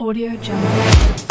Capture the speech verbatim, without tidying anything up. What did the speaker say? Audio Jungle.